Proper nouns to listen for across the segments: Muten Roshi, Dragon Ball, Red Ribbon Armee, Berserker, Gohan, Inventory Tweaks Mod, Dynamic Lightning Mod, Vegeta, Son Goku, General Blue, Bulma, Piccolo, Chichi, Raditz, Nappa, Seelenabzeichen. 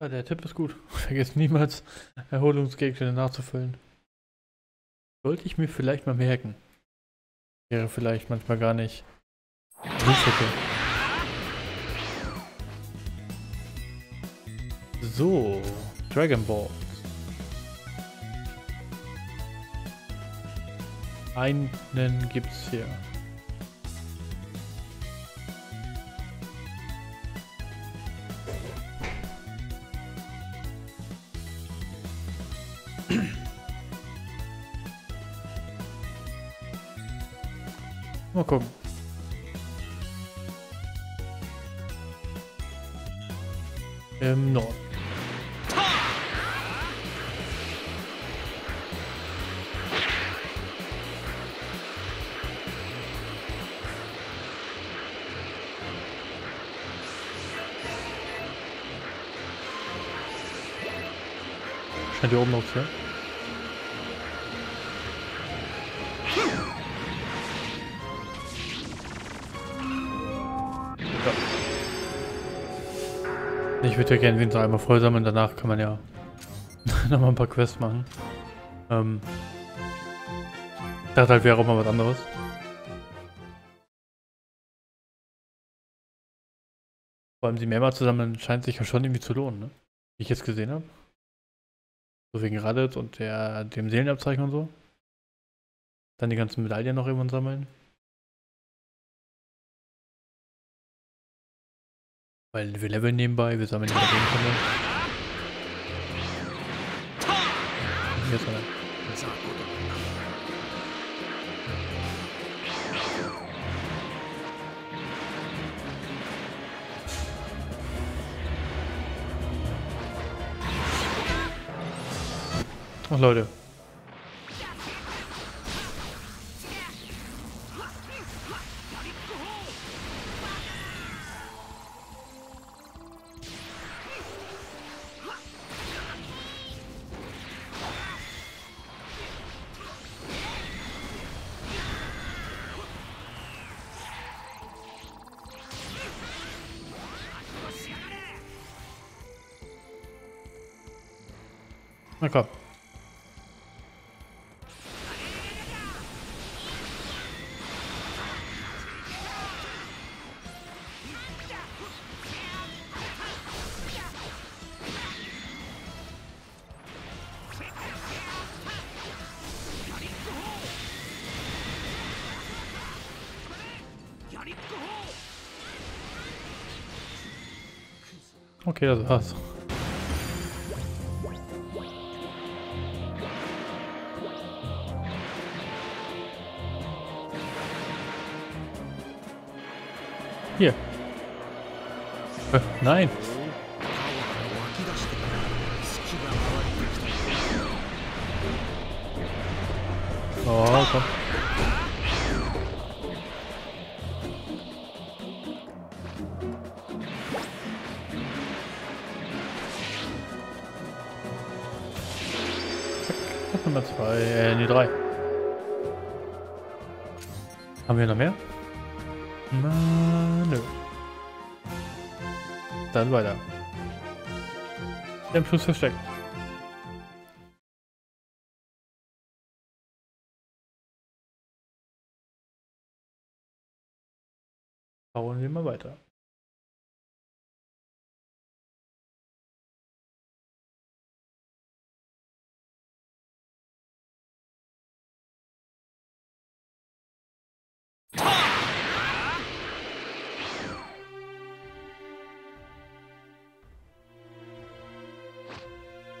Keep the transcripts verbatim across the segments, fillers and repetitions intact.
Ja, der Tipp ist gut. Vergesst niemals, Erholungsgegenstände nachzufüllen. Sollte ich mir vielleicht mal merken. Wäre vielleicht manchmal gar nicht. Nicht okay. So, Dragon Ball. Einen gibt's hier. Mal gucken. Im Norden. Scheint hier oben noch zu. Ich würde ja gerne den so einmal voll sammeln, danach kann man ja nochmal ein paar Quests machen. Ähm, ich dachte halt, wäre auch mal was anderes. Vor allem sie mehrmals zu sammeln, scheint sich ja schon irgendwie zu lohnen, ne? Wie ich jetzt gesehen habe. So wegen Raditz und der, dem Seelenabzeichen und so. Dann die ganzen Medaillen noch irgendwann sammeln. Weil wir leveln nebenbei, wir sammeln hier Gegenstände. Hier ist einer. Ach Leute. Na komm. Okay, das war's. Hier. Äh, nein. Oh, komm. Zack, Nummer zwei, äh, nee, drei. Haben wir noch mehr? Mann, nö. Dann weiter. Der Plus versteckt. Bauen wir mal weiter.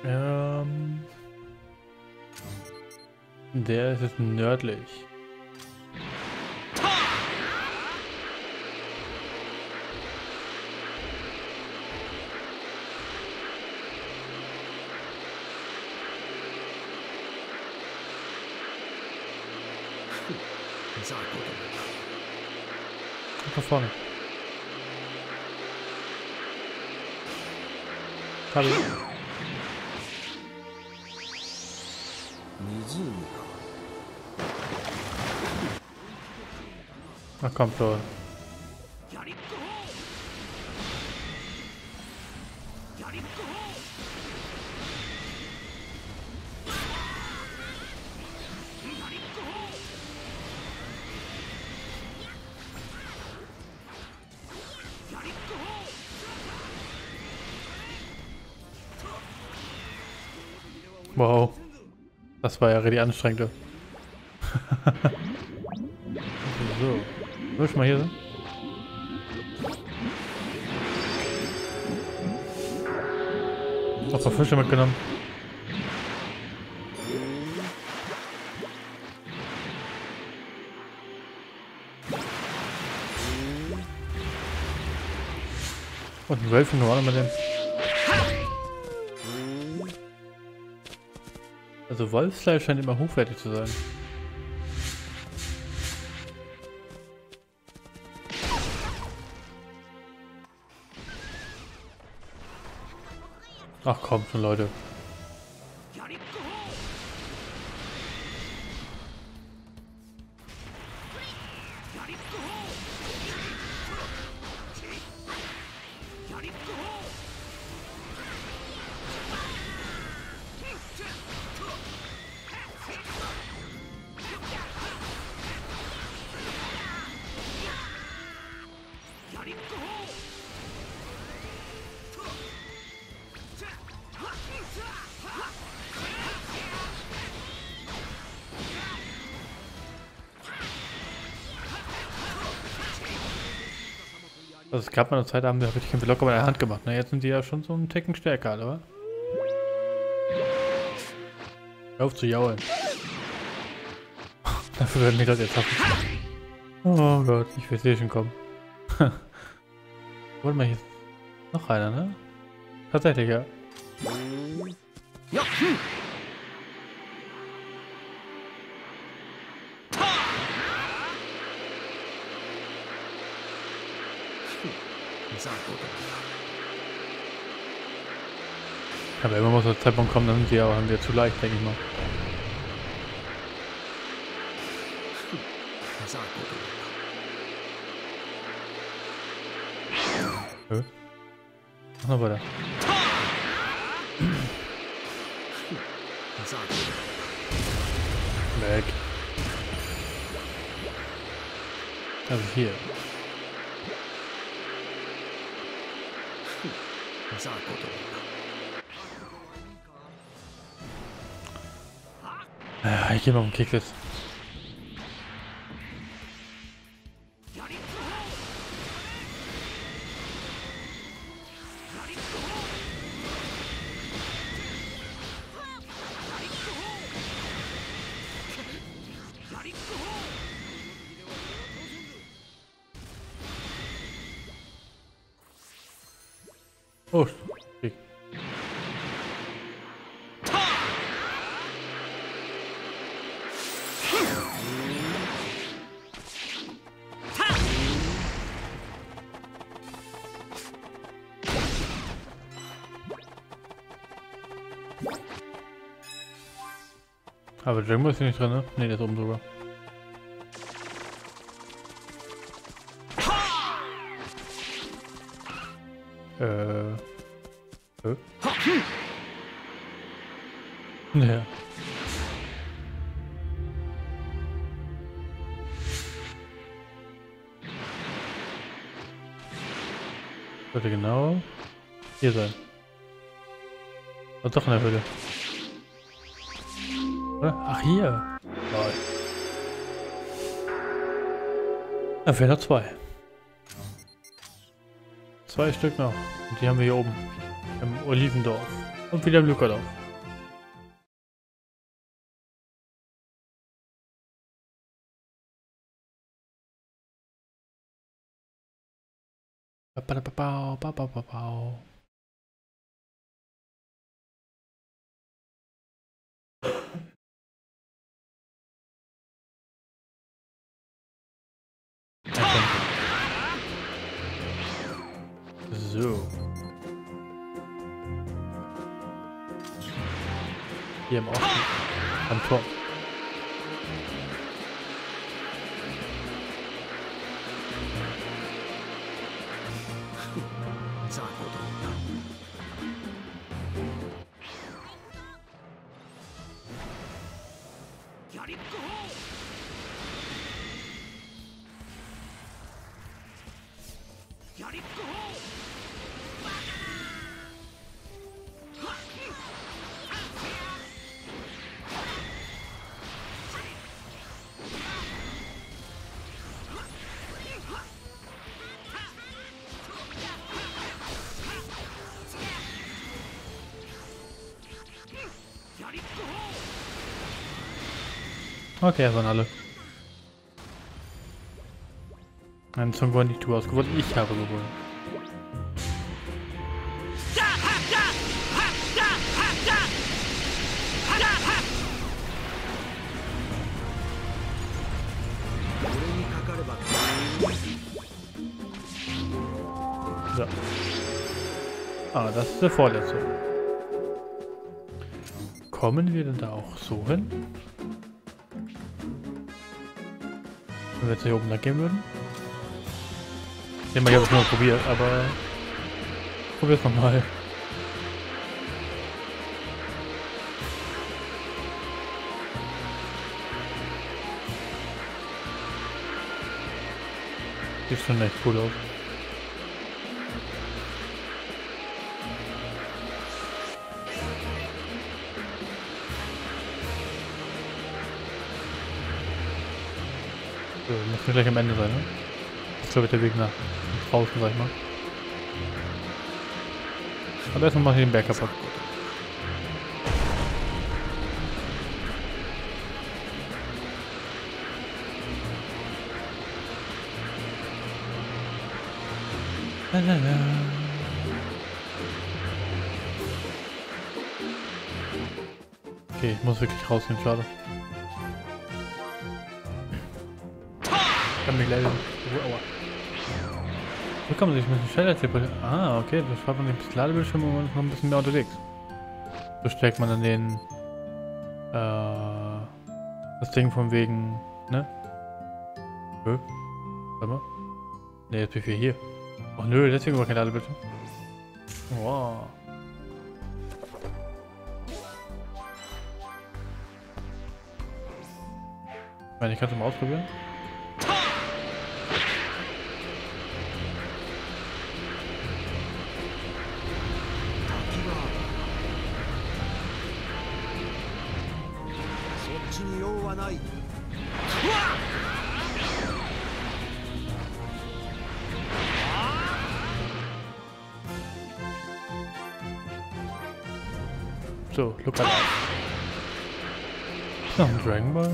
Ähm. Der ist jetzt nördlich. Da vorne. Kabel. Ach komm schon. Wow, das war ja richtig anstrengend. So, soll ich mal hier sein? Hast du Fische mitgenommen? Und die Wölfe nur alle mit dem. Also Wolfsfleisch scheint immer hochwertig zu sein. Ach komm schon, Leute. Also es gab mal eine Zeit, da habe ich Kämpfe locker bei der Hand gemacht. Na, jetzt sind die ja schon so einen Ticken stärker, oder? Hör auf zu jaulen. Dafür werden wir das jetzt schaffen. Oh Gott, ich will hier schon kommen. Wollen wir jetzt noch einer, ne? Tatsächlich, ja. Aber immer muss der Zeitpunkt kommen, dann sind die aber haben wir zu leicht, denke ich mal. Hä? Mach noch weiter. Weg. Also hier. Ja, ich gehe noch einen Kick jetzt. Oh, okay. Aber Dragon Ball ist hier nicht drin, ne? Ne, der ist oben drüber. Äh. Äh. Naja. Sollte genau hier sein. Und doch in der Höhle. Ach, hier. Da fehlen noch zwei. Zwei Stück noch. Und die haben wir hier oben. Im Olivendorf. Und wieder im Lukadorf. So. Hier im Außen. Am Tor. Okay, das waren alle. Mein Song wurde nicht du ausgewählt, ich habe gewonnen. So. Ah, das ist der vorletzte. Kommen wir denn da auch so hin? Wenn wir jetzt hier oben lang gehen würden. Ich denke mal, ich habe es nur probiert, aber probier's nochmal. Sieht schon echt cool aus. So, muss gleich am Ende sein, ne? Das ist, glaube ich, der Weg nach draußen, sag ich mal. Aber erstmal mache ich den Berg kaputt. Okay, ich muss wirklich rausgehen, schade. Ich kann mich leider nicht. Aua. So kann man sich ein bisschen schneller teleportieren. Ah, okay, da spart man den Ladebildschirm und man ist noch ein bisschen mehr unterwegs. So steckt man dann den. Äh, das Ding von wegen. Ne? Nö. Warte mal. Ne, jetzt bin ich wieder hier. Ach nö, deswegen war kein Ladebildschirm. Wow. Ich meine, ich kann es mal ausprobieren. So, look at that. Ist noch ein Dragon Ball?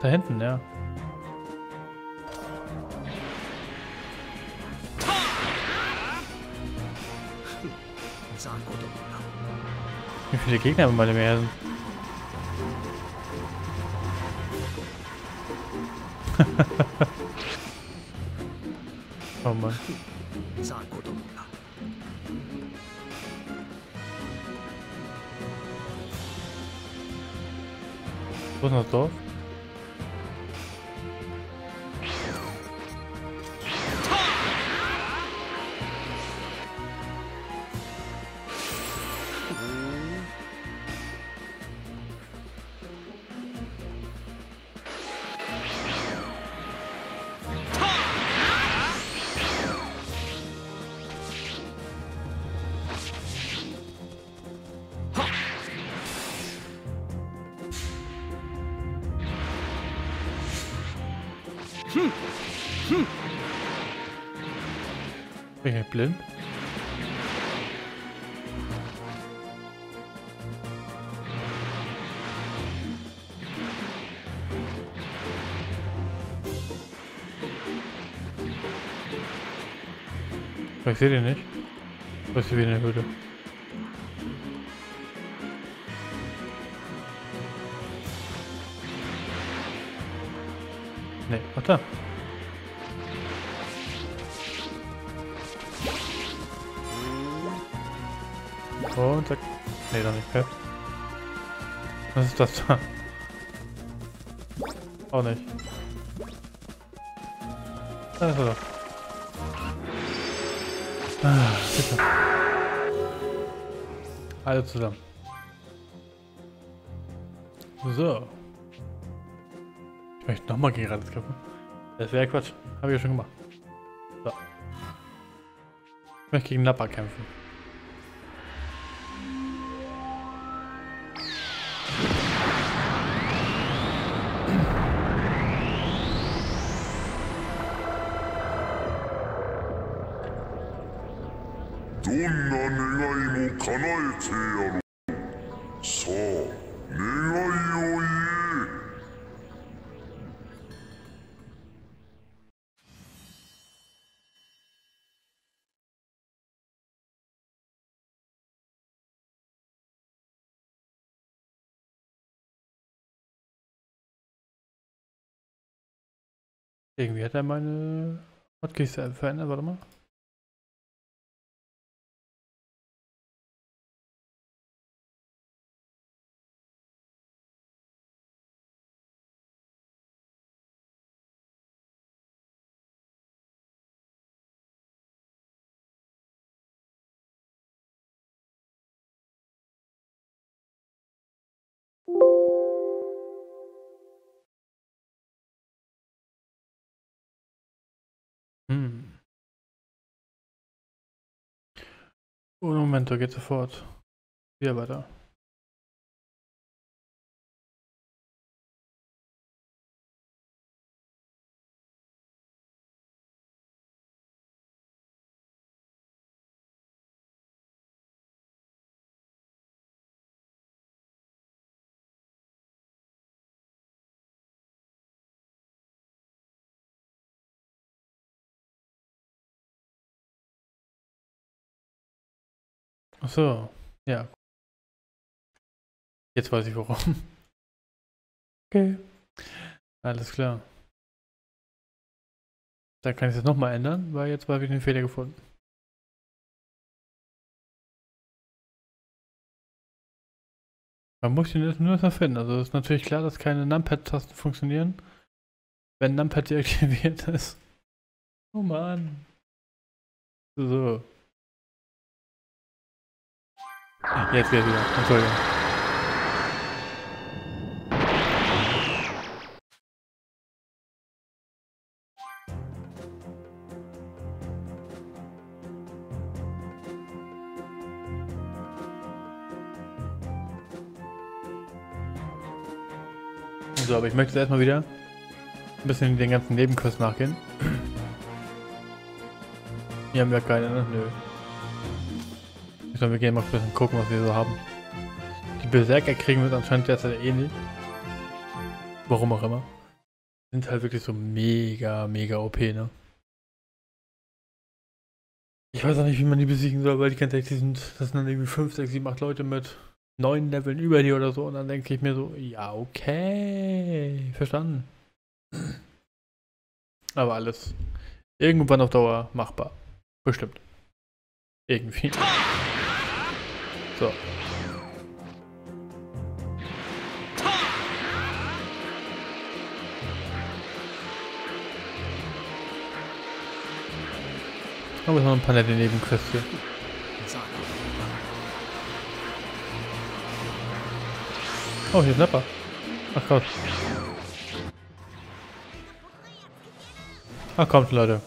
Da hinten, ja. Wie viele Gegner haben wir bei dem Herzen? Oh Mann. Wo ist noch das Dorf? Bin ich blind? Ich sehe den nicht. Was ist hier in der Höhle? Ne, ach da. Und da... Ne, da nicht Pep. Was ist das da? Auch nicht. Da ist er doch. Ah, bitte. Alle zusammen. So. Ich möchte nochmal gegen Raditz kämpfen. Das wäre Quatsch. Habe ich ja schon gemacht. So. Ich möchte gegen Nappa kämpfen. Irgendwie hat er meine Hotkiste verändert, warte mal. Hm. Oh, Moment, da geht sofort. Wieder weiter. Ach so, ja. Jetzt weiß ich warum. Okay. Alles klar. Dann kann ich das nochmal ändern, weil jetzt habe ich den Fehler gefunden. Man muss ihn nur erstmal finden. Also ist natürlich klar, dass keine Numpad-Tasten funktionieren, wenn Numpad deaktiviert ist. Oh Mann. So. Jetzt geht's wieder. Entschuldigung. So, aber ich möchte jetzt erstmal wieder ein bisschen den ganzen Nebenquest nachgehen. Hier haben wir keine, ne? Nö. Ich glaube, wir gehen mal ein bisschen gucken, was wir so haben. Die Berserker kriegen wir anscheinend derzeit eh nicht. Warum auch immer. Sind halt wirklich so mega, mega O P, ne? Ich weiß auch nicht, wie man die besiegen soll, weil die ganze Zeit sind, das sind dann irgendwie fünf, sechs, sieben, acht Leute mit neun Leveln über dir oder so. Und dann denke ich mir so, ja, okay, verstanden. Aber alles irgendwann auf Dauer machbar. Bestimmt. Irgendwie. So. Aber noch ein paar nette Nebenquests hier. Oh, hier ist Nappa. Ach Gott. Ach kommt, Leute.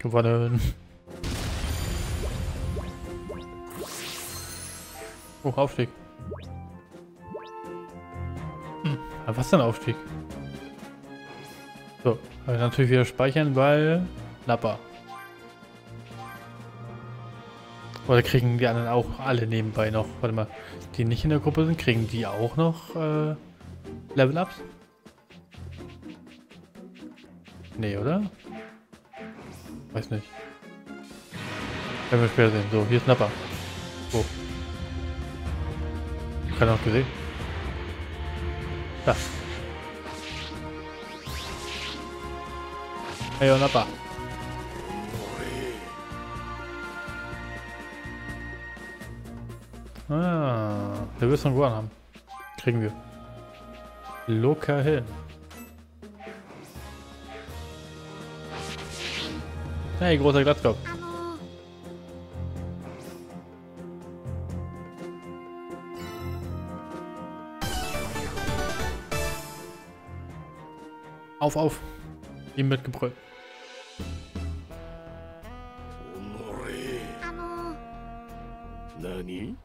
Gewonnen. Oh, Aufstieg. Hm, aber was denn Aufstieg? So, also natürlich wieder speichern, weil Nappa. Oder kriegen die anderen auch alle nebenbei noch? Warte mal, die nicht in der Gruppe sind, kriegen die auch noch äh, Level-Ups? Nee, oder? Weiß nicht. Können wir später sehen. So, hier ist Nappa. Oh. Keiner noch gesehen. Da. Hey, Nappa. Ah, der will Son Gohan haben. Kriegen wir. Locker hin. Hey, großer Glatzkopf. Auf, auf. Ihm wird gebrüllt. Nani?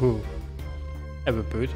Uhu. Er wird blöd.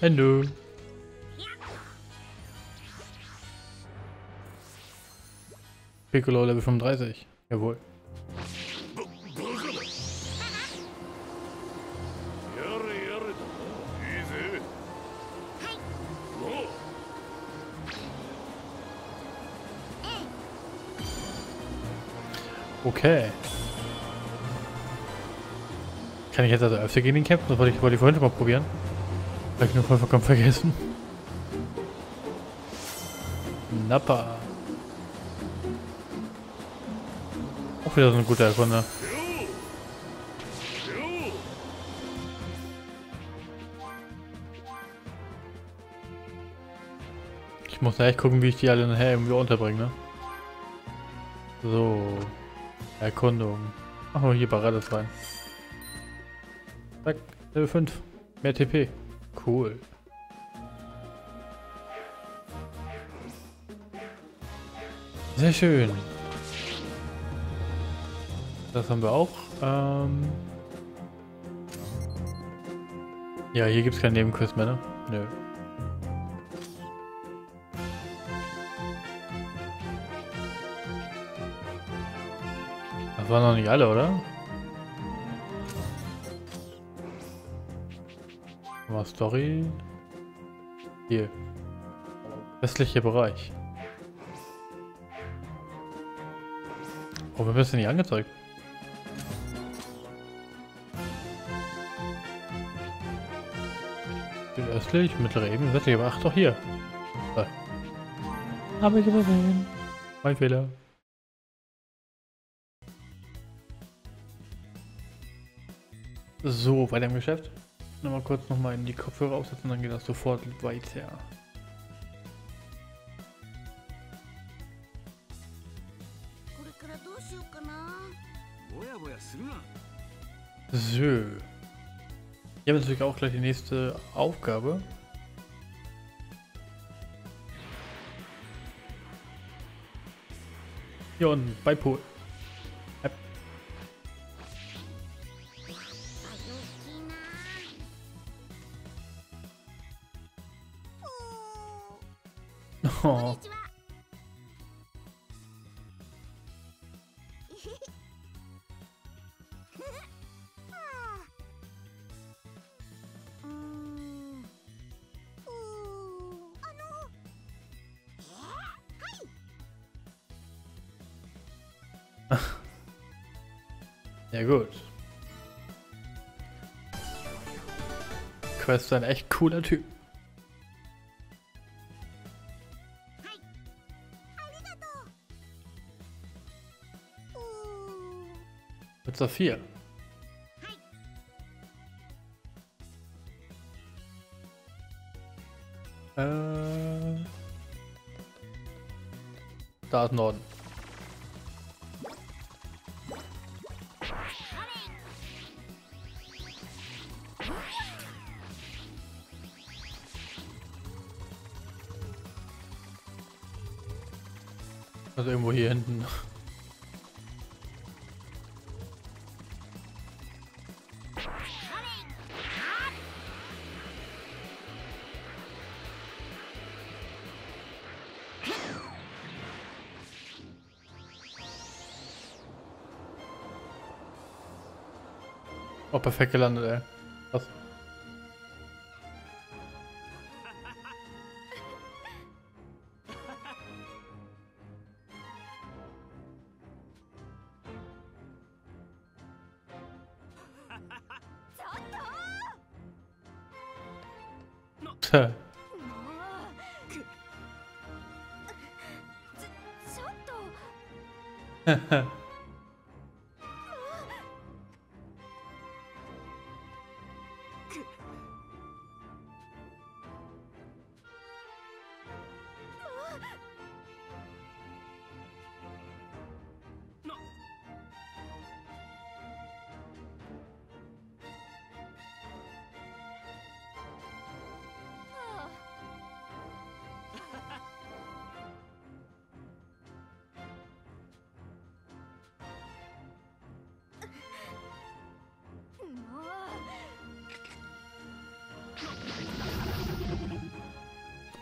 Hello. Piccolo Level fünfunddreißig. Jawohl. Okay. Kann ich jetzt also öfter gegen den kämpfen? Das wollte ich, wollte ich vorhin schon mal probieren. Vielleicht nur vollkommen vergessen. Nappa. Auch wieder so ein guter Erkunde. Ich muss da echt gucken, wie ich die alle nachher irgendwie unterbringe, ne? So. Erkundung. Machen wir hier bei Raditz rein. Zack, Level fünf. Mehr T P. Cool. Sehr schön. Das haben wir auch. Ähm ja, hier gibt es keinen Nebenquest mehr, ne? Nö. Das waren noch nicht alle, oder? Story. Hier. Westlicher Bereich. Oh, wir müssen nicht angezeigt. Östlich, mittlere Ebene, westliche. Ach doch, hier. Da. Habe ich übersehen. Mein Fehler. So, weiter im Geschäft. Nochmal kurz nochmal in die Kopfhörer aufsetzen, dann geht das sofort weiter. So. Ich habe natürlich auch gleich die nächste Aufgabe. Hier unten, bei Pool. Ja gut. Quest ist ein echt cooler Typ. Mit Saphir. Äh, da ist Norden. Also irgendwo hier hinten. Oh, perfekt gelandet, ey. Was?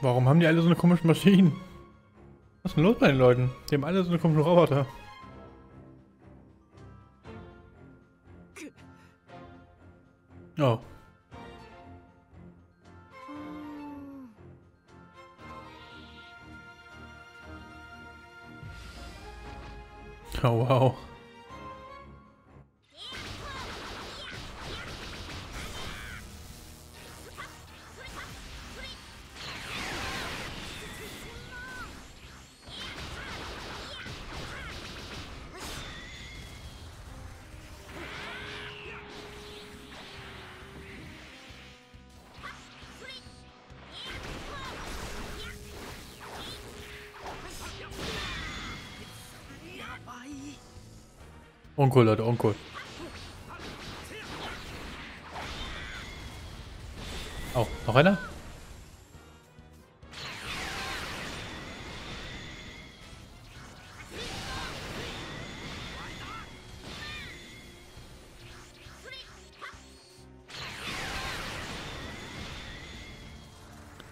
Warum haben die alle so eine komische Maschine? Was ist denn los bei den Leuten? Die haben alle so eine komische Roboter. Oh. Oh wow. Onkel, Leute, Onkel. Oh, noch einer?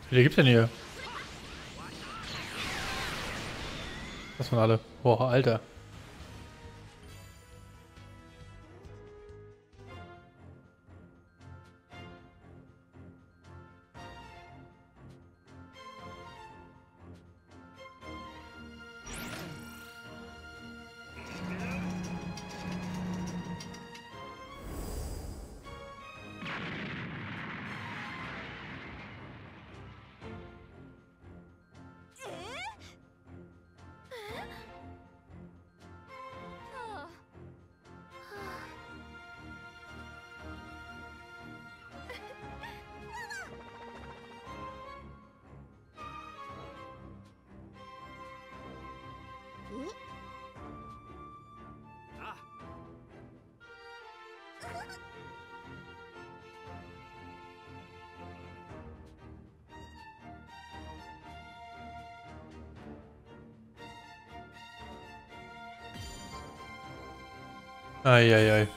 Wie viele gibt's denn hier? Das waren alle. Boah, Alter. Eieiei.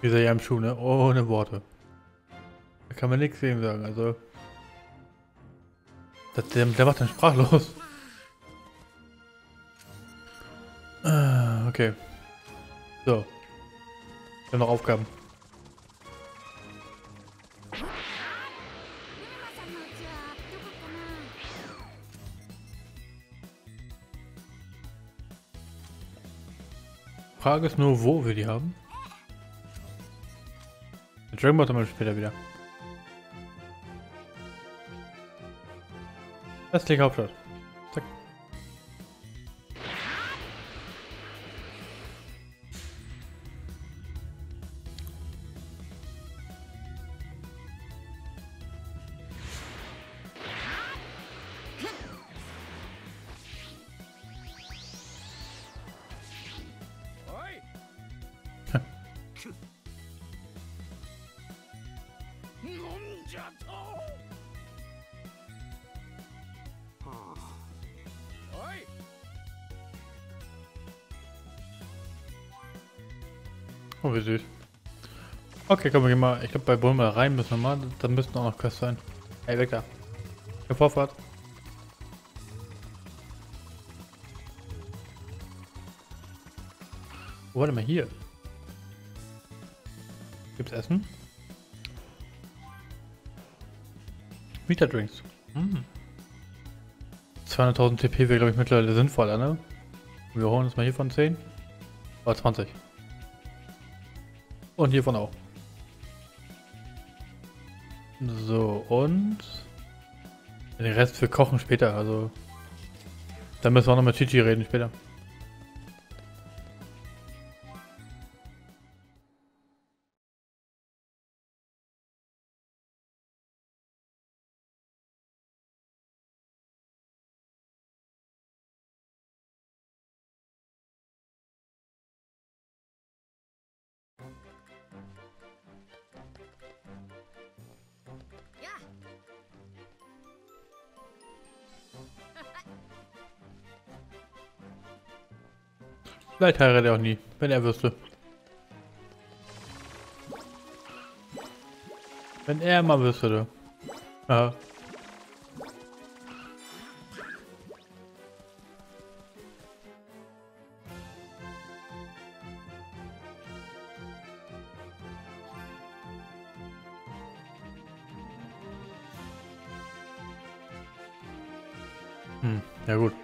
Wie sehr ja im Schuh, ne? Ohne Worte. Da kann man nichts sehen sagen, also. Das, der, der macht dann sprachlos. Ah, okay. So. Wir haben noch Aufgaben. Frage ist nur, wo wir die haben. Der Dragon Ball haben wir später wieder. Das ist die Hauptstadt. Zack. Oh, wie süß. Okay, komm, wir gehen mal. Ich glaube, bei Bulma rein müssen wir mal. Da müssten auch noch Quests sein. Ey, weg da. Ich hab Vorfahrt. Oh, warte mal, hier. Gibt's Essen? Vita Drinks. Hm. zweihunderttausend T P wäre, glaube ich, mittlerweile sinnvoller, ne? Wir holen uns mal hier von zehn. Oder zwanzig. Und hiervon auch. So, und den Rest für Kochen später, also dann müssen wir auch noch mit Chichi reden später. Vielleicht heiratet er auch nie, wenn er wüsste. Wenn er mal wüsste, du. Aha. Hm, ja gut.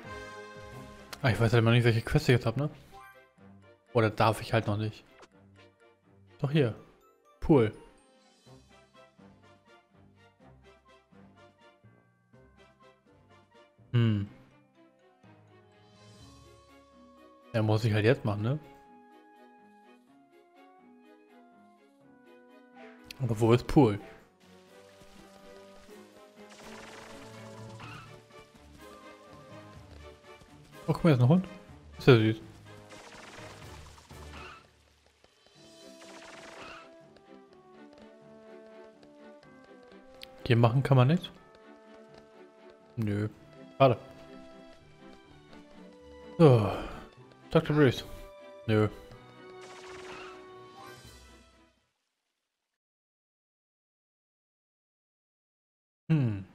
Ah, ich weiß halt immer nicht, welche Quest ich jetzt hab, ne? Oder darf ich halt noch nicht? Doch hier. Pool. Hm. Er muss ich halt jetzt machen, ne? Aber wo ist Pool? Oh, guck mal, jetzt ein Hund. Ist ja süß. Hier machen kann man nicht? Nö. Schade. So. Doktor Bruce. Nö. Hm.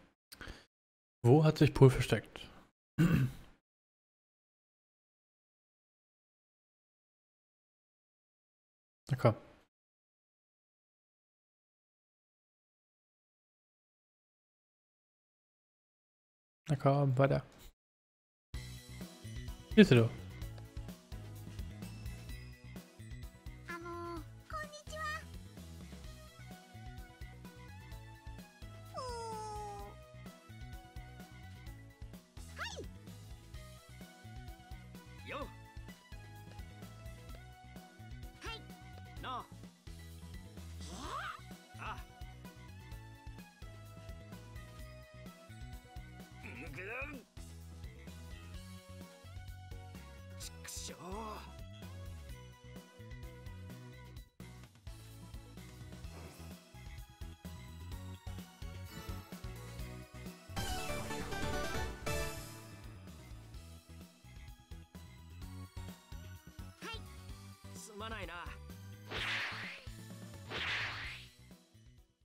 Wo hat sich Pool versteckt? Okay. Na komm, weiter. Hier ist er doch.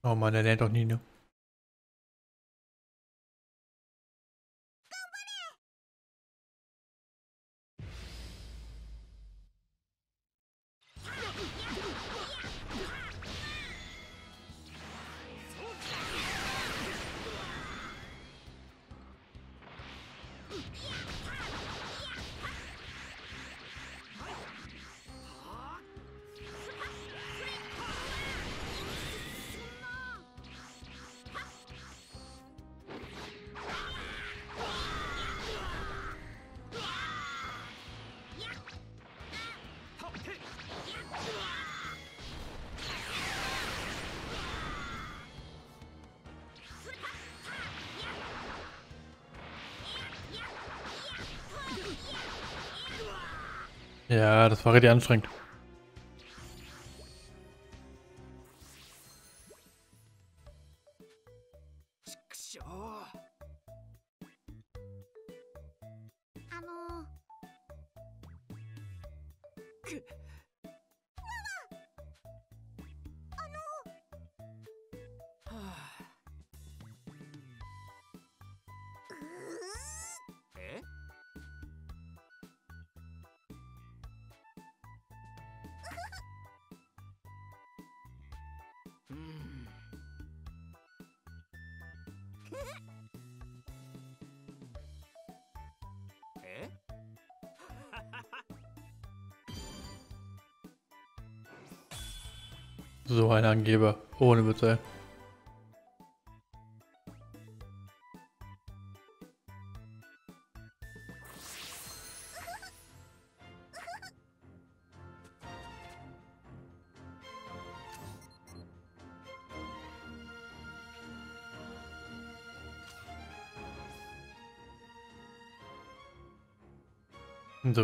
Oh Mann, der lernt doch nie, ne? Ja, das war richtig anstrengend. So ein Angeber, ohne Witz. So,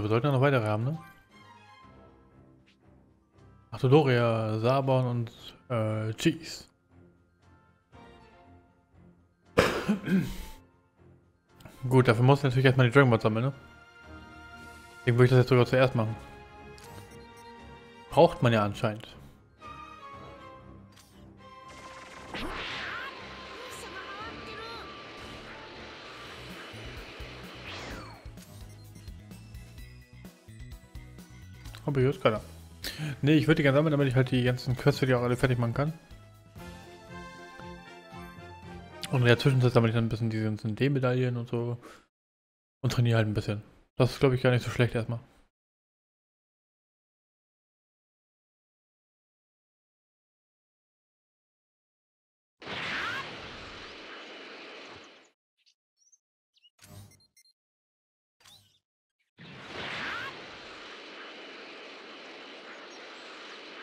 wir sollten ja noch weitere haben, ne? Ach so, Doria, Sabon und äh, Cheese. Gut, dafür muss ich natürlich erstmal die Dragon Balls sammeln, ne? Deswegen würde ich das jetzt sogar zuerst machen. Braucht man ja anscheinend. Aber hier ist keiner. Ne, ich würde die gerne sammeln, damit ich halt die ganzen Quests für die auch alle fertig machen kann. Und in der Zwischenzeit sammle ich dann ein bisschen diese ganzen D-Medaillen und so. Und trainiere halt ein bisschen. Das ist, glaube ich, gar nicht so schlecht erstmal.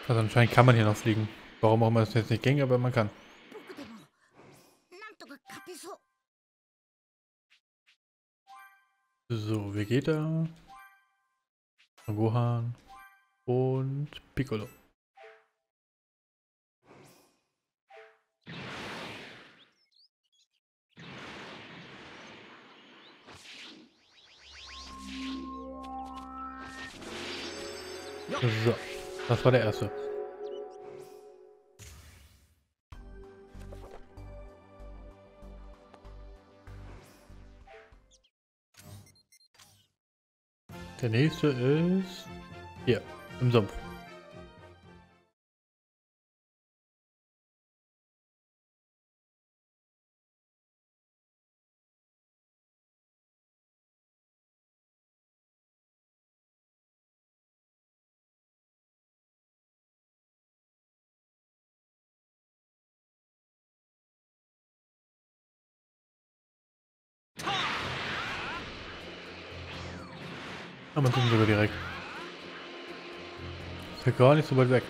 Also anscheinend kann man hier noch fliegen. Warum auch immer es jetzt nicht ging, aber man kann. So, Vegeta, Gohan und Piccolo. So, das war der erste. Der nächste ist hier im Sumpf. Aber man tut ihn sogar direkt. Ist ja gar nicht so weit weg.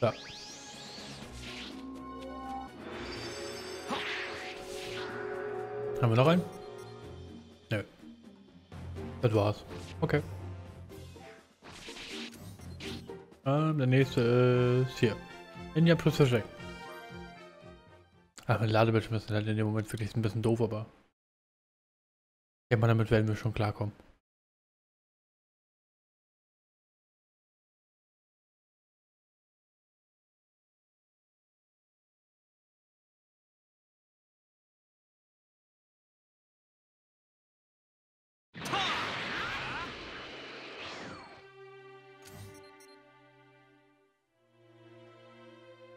Da. Haben wir noch einen? Nö. Das war's. Okay. Ähm, der nächste ist hier. Ninja plus Versteck. Ach, mit Ladebildschirm ist halt in dem Moment wirklich ein bisschen doof, aber ja, man, damit werden wir schon klarkommen.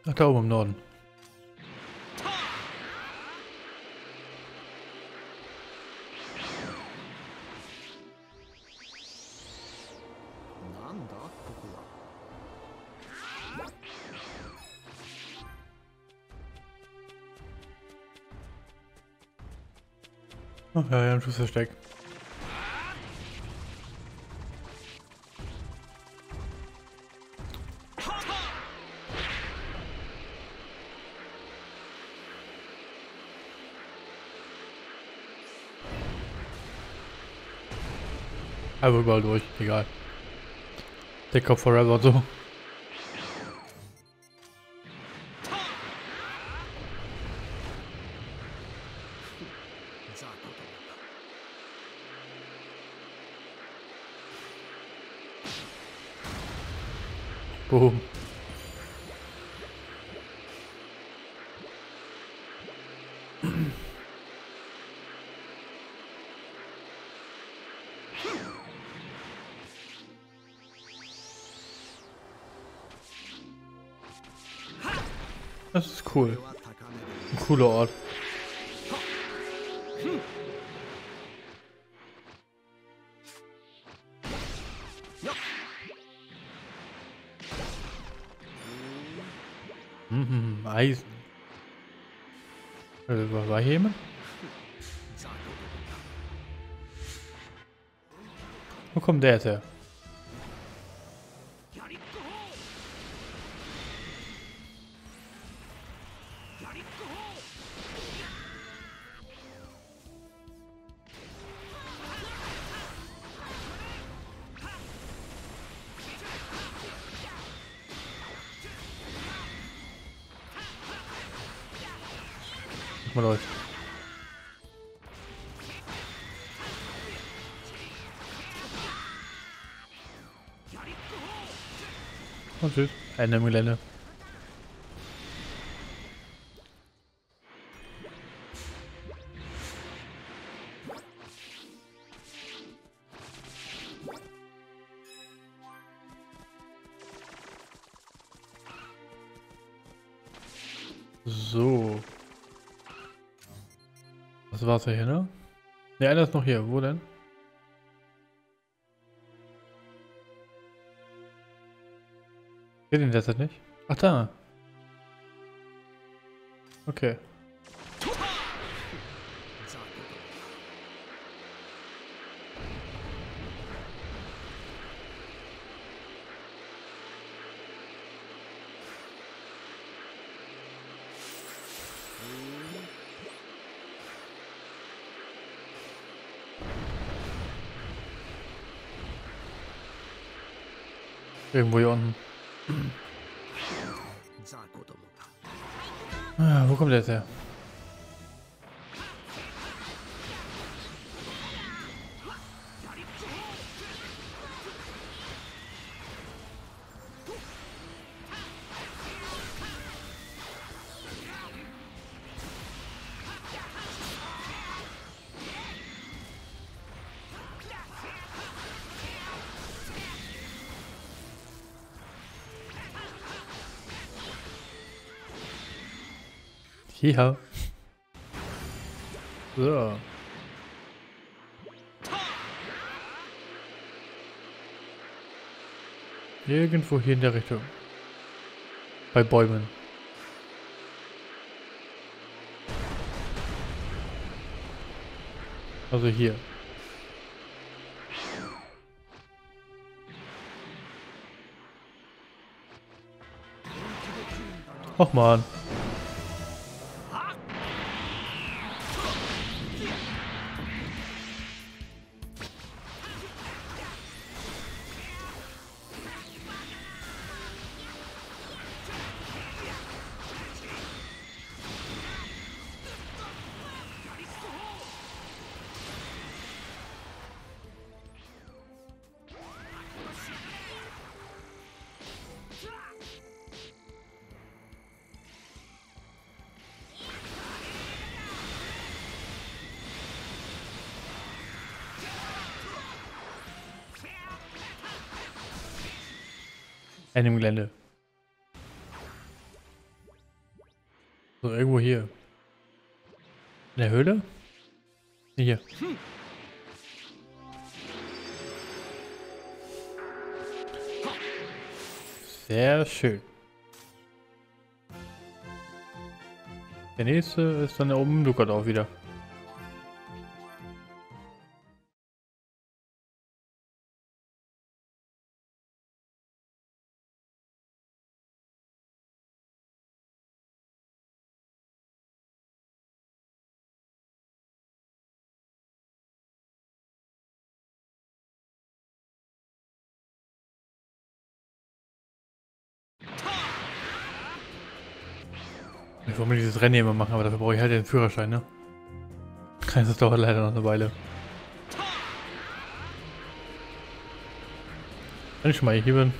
Ach, da oben im Norden. Ja, ja, ein Schussversteck. Einfach überall durch, egal. Decker forever und so. Boom. Das ist cool. Ein cooler Ort. Mhm, Eisen. Also, was war hier jemand? Wo kommt der jetzt her? Mal und tschüss. Ende im Gelände. So. Das war's ja hier, ne? Ne, einer ist noch hier. Wo denn? Geht den derzeit nicht? Ach, da. Okay. Irgendwo hier unten. Ah, wo kommt der jetzt her? Ja. So. Irgendwo hier in der Richtung. Bei Bäumen. Also hier. Och man. In dem Gelände. So, irgendwo hier. In der Höhle? Hier. Sehr schön. Der nächste ist dann da oben im Lukas auch wieder. Ich will mir dieses Rennen immer machen, aber dafür brauche ich halt den Führerschein, ne? Das dauert leider noch eine Weile. Wenn ich schon mal hier bin.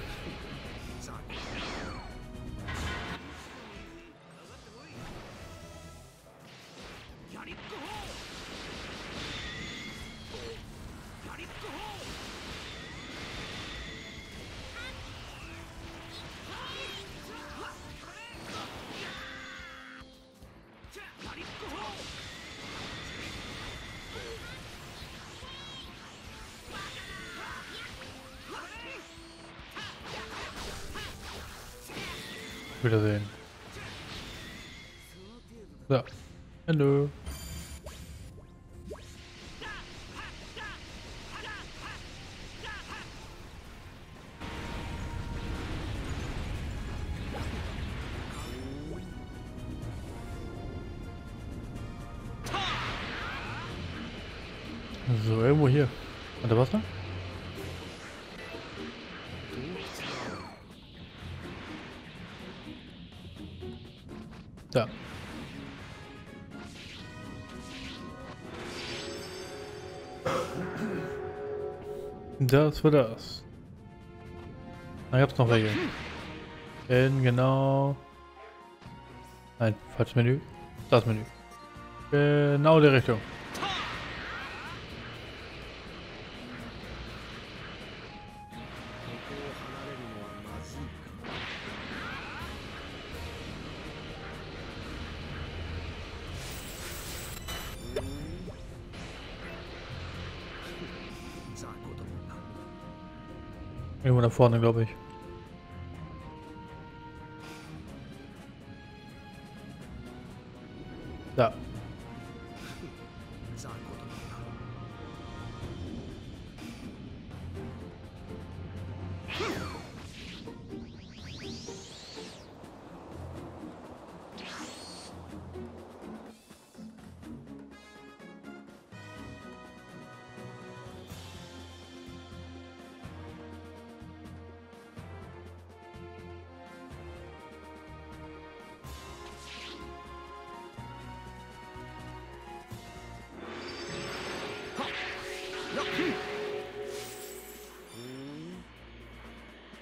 Wiedersehen. So. Hallo. So, irgendwo hier. Warte, was da? Da. Das war das. Da gab es noch welche. In genau. Nein, falsches Menü. Das Menü. Genau die Richtung. Irgendwo da vorne, glaube ich. Da.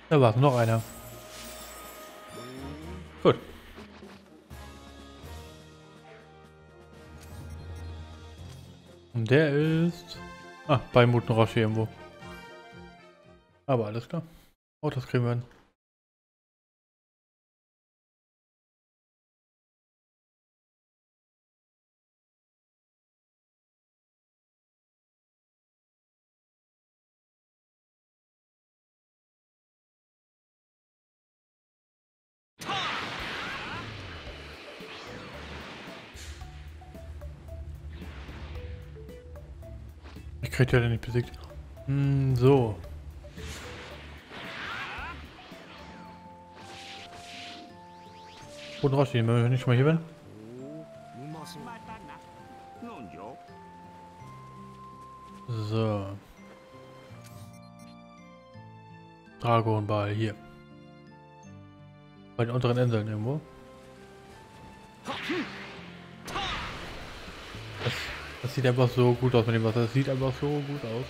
Da war noch einer. Gut. Und der ist... Ah, bei Muten Roshi irgendwo. Aber alles klar. Oh, das kriegen wir hin. Ich krieg die halt nicht besiegt. Hm, so. Gut rausgehen, wenn ich nicht mal hier bin. So. Dragon Ball hier. Bei den unteren Inseln irgendwo. Das sieht einfach so gut aus mit dem Wasser. Das sieht einfach so gut aus.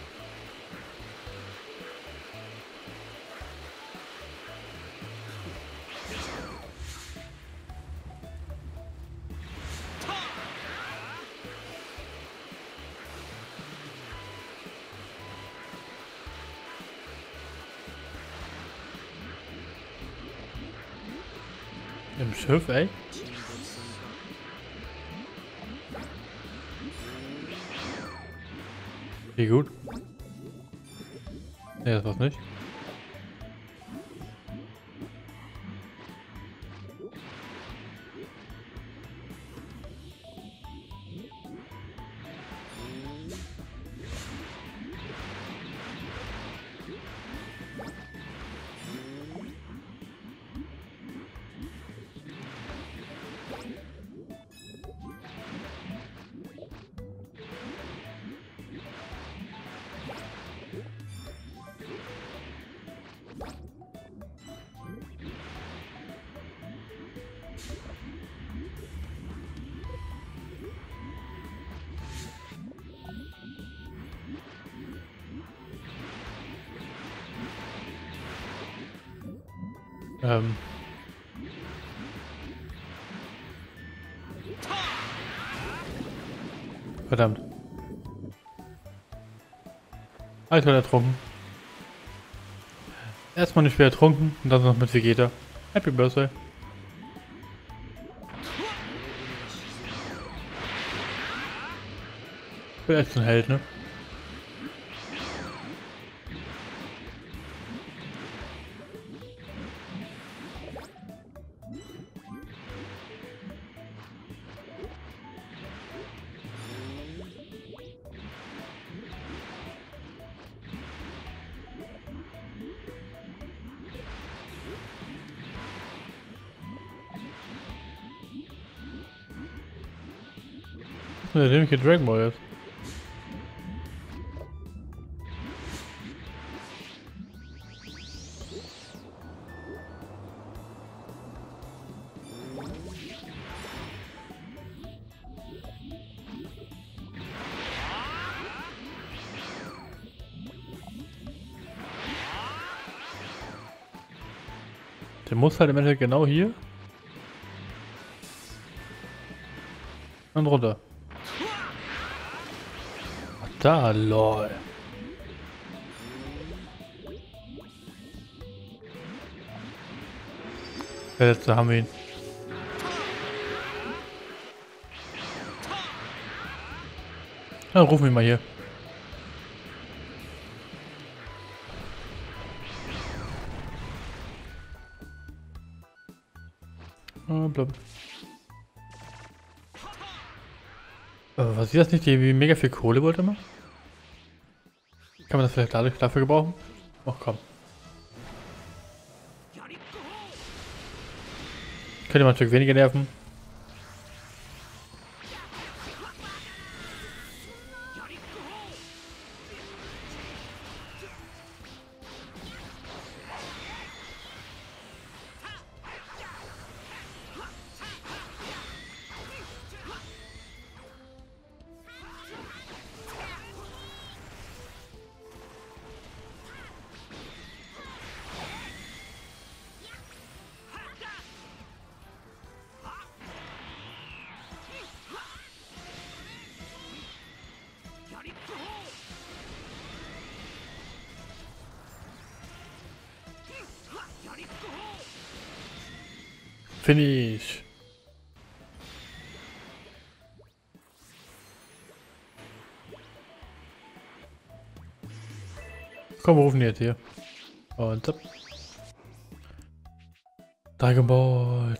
Im Schiff, ey? Wie gut. Ne, das war's nicht. Ähm. Verdammt. Alkohol ertrunken. Erstmal nicht mehr ertrunken und dann noch mit Vegeta. Happy Birthday. Ich bin echt ein Held, ne? Der nehme ich hier Dragon Ball jetzt. Der muss halt im Endeffekt genau hier und runter. Da, lol. Ja, jetzt haben wir ihn. Dann rufen wir ihn mal hier. Ah, blub. Was sieht das nicht, wie mega viel Kohle wollte man? Kann man das vielleicht dadurch dafür gebrauchen? Ach komm. Könnte man ein Stück weniger nerven. Finish. Komm, wir rufen jetzt hier. Und zapp. Dragon Ball.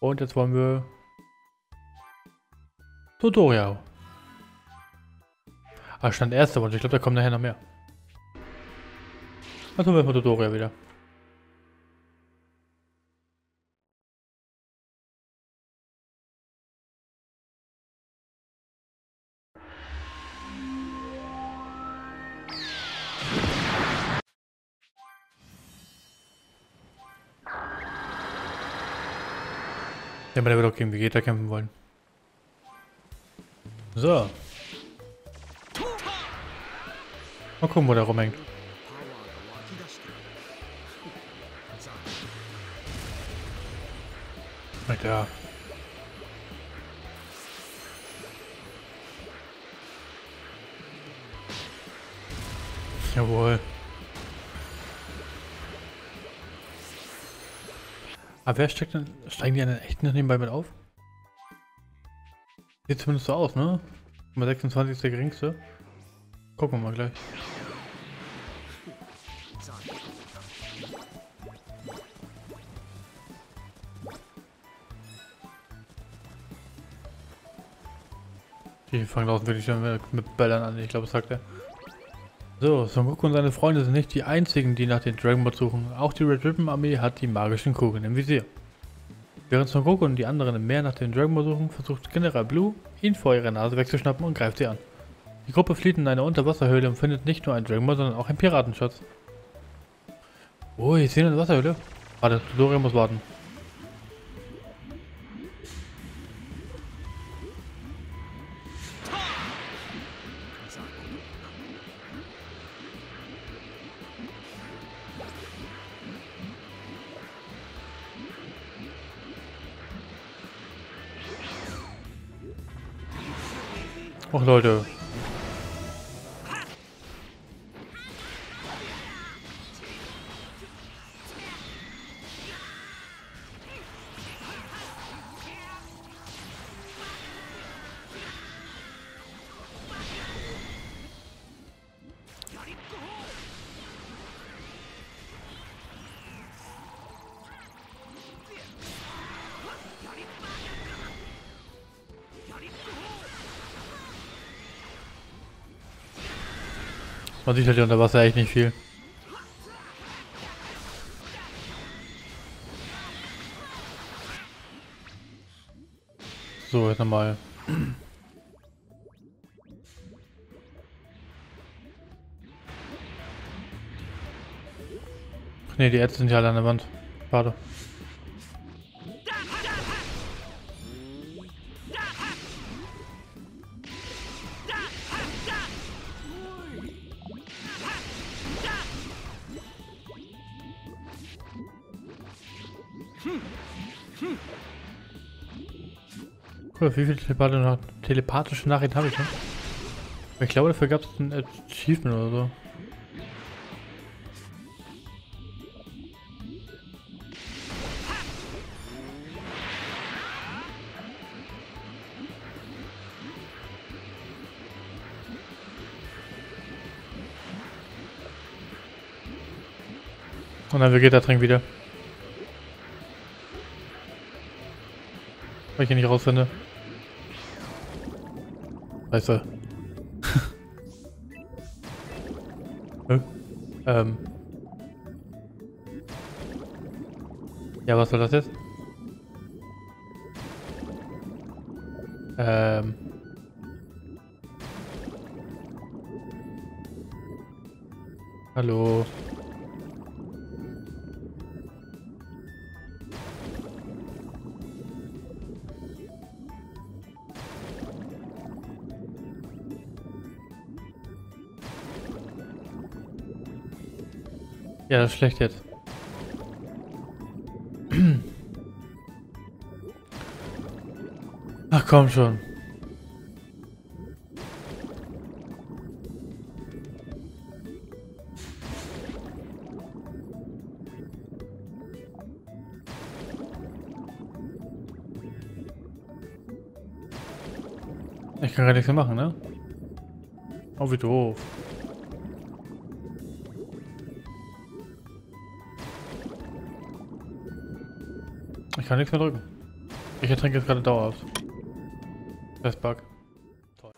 Und jetzt wollen wir Tutorial. Ah, stand erster Wunsch. Ich glaube, da kommen nachher noch mehr. Also machen wir Tutorial wieder. Ja, aber der wird auch gegen Vegeta kämpfen wollen. So. Mal gucken, wo der rumhängt. Na klar. Jawohl. Aber wer steckt denn, steigen die einen echten nebenbei mit auf? Sieht zumindest so aus, ne? Nummer sechsundzwanzig ist der geringste. Gucken wir mal gleich. Die fangen draußen wirklich schon mit Bellern an, ich glaube, das sagt er. So, Son Goku und seine Freunde sind nicht die einzigen, die nach den Dragon Ball suchen. Auch die Red Ribbon Armee hat die magischen Kugeln im Visier. Während Son Goku und die anderen im Meer nach den Dragon Ball suchen, versucht General Blue, ihn vor ihrer Nase wegzuschnappen und greift sie an. Die Gruppe flieht in eine Unterwasserhöhle und findet nicht nur einen Dragon Ball, sondern auch einen Piratenschatz. Oh, hier sehen wir eine Wasserhöhle. Warte, Tutorial muss warten. Och, Leute. Man sieht halt unter Wasser echt nicht viel. So, jetzt nochmal. Ne, die Ärzte sind ja alle an der Wand. Schade. Wie viele telepath telepathische Nachrichten habe ich, ne? Ich glaube, dafür gab es ein Achievement oder so. Und dann Vegeta trinkt wieder. Weil ich ihn nicht rausfinde. Scheiße. Nö. Ähm. Ja, was soll das jetzt? Ähm. Hallo. Ja, das ist schlecht jetzt. Ach komm schon. Ich kann gar nichts mehr machen, ne? Oh, wie doof. Ich kann nichts mehr drücken. Ich ertrinke jetzt gerade dauerhaft. Das Bug. Toll.